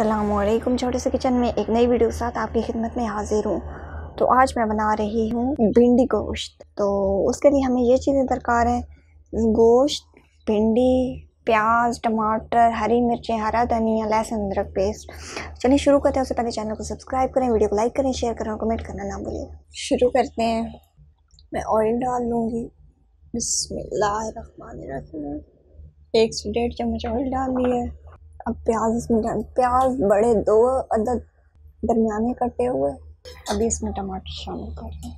अस्सलामुअलैकुम, छोटे से किचन में एक नई वीडियो के साथ आपकी खिदमत में हाजिर हूँ। तो आज मैं बना रही हूँ भिंडी गोश्त। तो उसके लिए हमें ये चीज़ें दरकार हैं, गोश्त, भिंडी, प्याज, टमाटर, हरी मिर्चें, हरा धनिया, लहसुन, अदरक पेस्ट। चलिए शुरू करते हैं। उससे पहले चैनल को सब्सक्राइब करें, वीडियो को लाइक करें, शेयर करें और कमेंट करना ना भूलें। शुरू करते हैं। मैं ऑयल डाल लूँगी। बिस्मिल्लाहिर्रहमानिर्रहीम। 1 से 1.5 चम्मच ऑयल डाल दी है। अब प्याज इसमें डाल, प्याज बड़े 2 अदद दरमियाने कटे हुए। अभी इसमें टमाटर शामिल कर दें।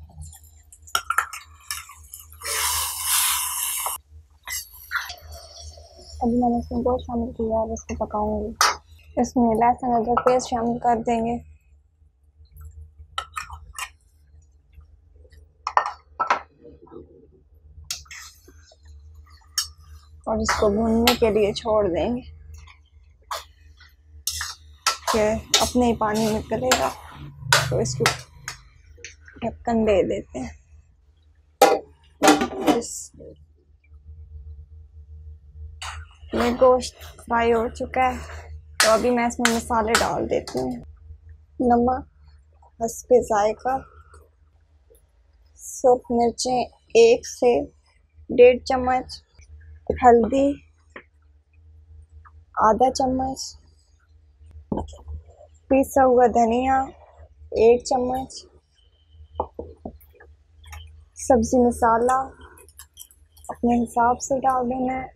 अभी मैंने इसमें गोश्त शामिल किया, अब इसको पकाऊंगी। इसमें लहसुन अदरक पेस्ट शामिल कर देंगे। और इसको भूनने के लिए छोड़ देंगे कि अपने ही पानी निकलेगा। तो इसको ढक्कन दे देते हैं। ये गोश्त फ्राई हो चुका है, तो अभी मैं इसमें मसाले डाल देती हूँ। नमक, हस्बे जायका, सूख मिर्चें 1 से 1.5 चम्मच, हल्दी 1/2 चम्मच, पिसा हुआ धनिया 1 चम्मच, सब्ज़ी मसाला अपने हिसाब से डाल देना है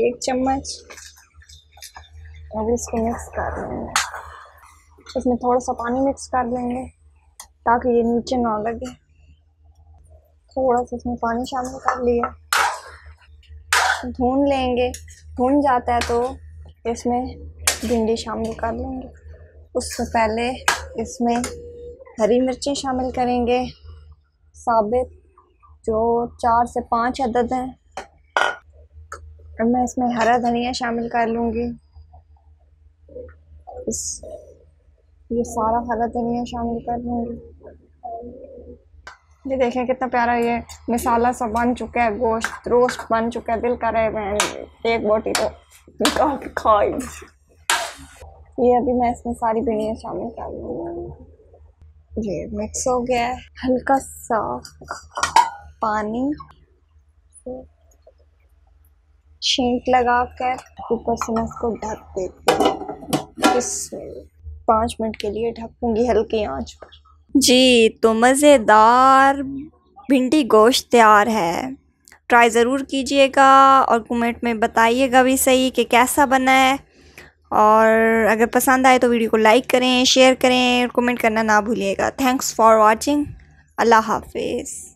1 चम्मच। और इसको मिक्स कर लेंगे। इसमें थोड़ा सा पानी मिक्स कर देंगे ताकि ये नीचे ना लगे। थोड़ा सा इसमें पानी शामिल कर लिया। भून लेंगे। भून जाता है तो इसमें भिंडी शामिल कर लेंगे। उससे पहले इसमें हरी मिर्चें शामिल करेंगे, साबित, जो 4 से 5 अदद हैं। अब मैं इसमें हरा धनिया शामिल कर लूँगी। ये सारा हरा धनिया शामिल कर लूँगी। ये देखें कितना प्यारा ये मसाला सब बन चुका है। गोश्त रोस्ट बन चुका है। दिल कर रहा है मैं 1 बोटी तो निकाल के खाई। ये अभी मैं इसमें सारी भिंडियाँ शामिल कर लूँगी। ये मिक्स हो गया है। हल्का सा पानी छींट लगा कर ऊपर से मैं इसको ढक देती हूँ। इसमें 5 मिनट के लिए ढकूँगी हल्की आंच पर। जी, तो मज़ेदार भिंडी गोश्त तैयार है। ट्राई ज़रूर कीजिएगा और कमेंट में बताइएगा भी सही कि कैसा बना है। और अगर पसंद आए तो वीडियो को लाइक करें, शेयर करें और कमेंट करना ना भूलिएगा। Thanks for watching. अल्लाह हाफिज़।